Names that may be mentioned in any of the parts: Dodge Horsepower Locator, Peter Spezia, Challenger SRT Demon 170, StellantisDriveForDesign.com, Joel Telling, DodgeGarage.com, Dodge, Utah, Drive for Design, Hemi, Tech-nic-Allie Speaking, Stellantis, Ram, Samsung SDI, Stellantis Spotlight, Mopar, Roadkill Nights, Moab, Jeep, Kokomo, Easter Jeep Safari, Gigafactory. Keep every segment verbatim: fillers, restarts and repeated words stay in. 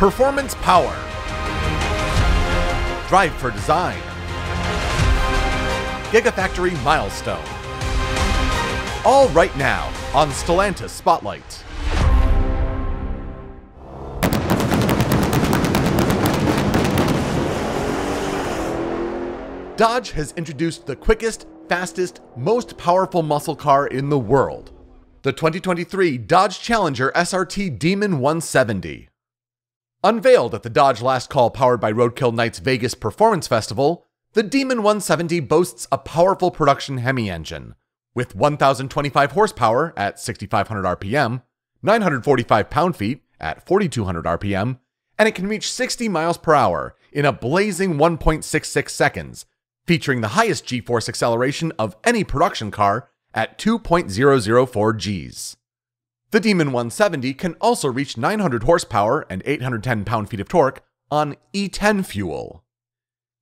Performance Power, Drive for Design, Gigafactory Milestone. All right now on Stellantis Spotlight. Dodge has introduced the quickest, fastest, most powerful muscle car in the world. The twenty twenty-three Dodge Challenger S R T Demon one seventy. Unveiled at the Dodge Last Call powered by Roadkill Nights Vegas Performance Festival, the Demon one seventy boasts a powerful production Hemi engine, with one thousand twenty-five horsepower at six thousand five hundred R P M, nine hundred forty-five pound-feet at four thousand two hundred R P M, and it can reach sixty miles per hour in a blazing one point six six seconds, featuring the highest G-force acceleration of any production car at two point zero zero four Gs. The Demon one seventy can also reach nine hundred horsepower and eight hundred ten pound-feet of torque on E ten fuel.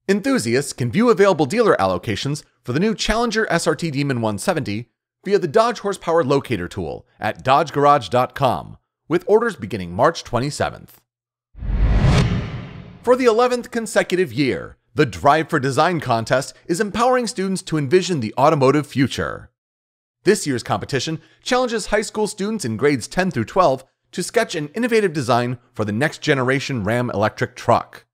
Enthusiasts can view available dealer allocations for the new Challenger S R T Demon one seventy via the Dodge Horsepower Locator tool at Dodge Garage dot com, with orders beginning March twenty-seventh. For the eleventh consecutive year, the Drive for Design contest is empowering students to envision the automotive future. This year's competition challenges high school students in grades ten through twelve to sketch an innovative design for the next generation Ram electric truck.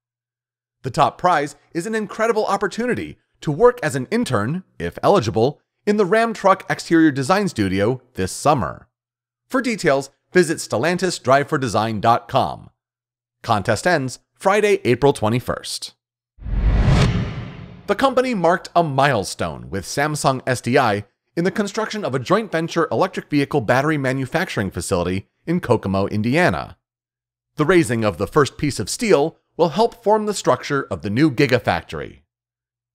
The top prize is an incredible opportunity to work as an intern, if eligible, in the Ram Truck Exterior Design Studio this summer. For details, visit Stellantis Drive For Design dot com. Contest ends Friday, April twenty-first. The company marked a milestone with Samsung S D I in the construction of a joint venture electric vehicle battery manufacturing facility in Kokomo, Indiana. The raising of the first piece of steel will help form the structure of the new Gigafactory.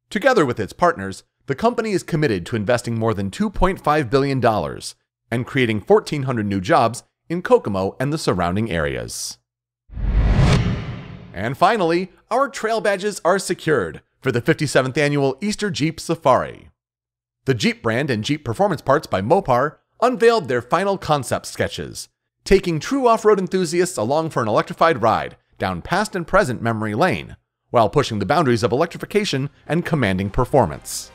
Together with its partners, the company is committed to investing more than two point five billion dollars and creating fourteen hundred new jobs in Kokomo and the surrounding areas. And finally, our trail badges are secured for the fifty-seventh annual Easter Jeep Safari. The Jeep brand and Jeep Performance Parts by Mopar unveiled their final concept sketches, taking true off-road enthusiasts along for an electrified ride down past and present memory lane, while pushing the boundaries of electrification and commanding performance.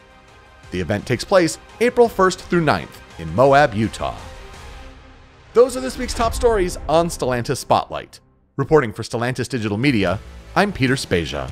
The event takes place April first through ninth in Moab, Utah. Those are this week's top stories on Stellantis Spotlight. Reporting for Stellantis Digital Media, I'm Peter Spezia.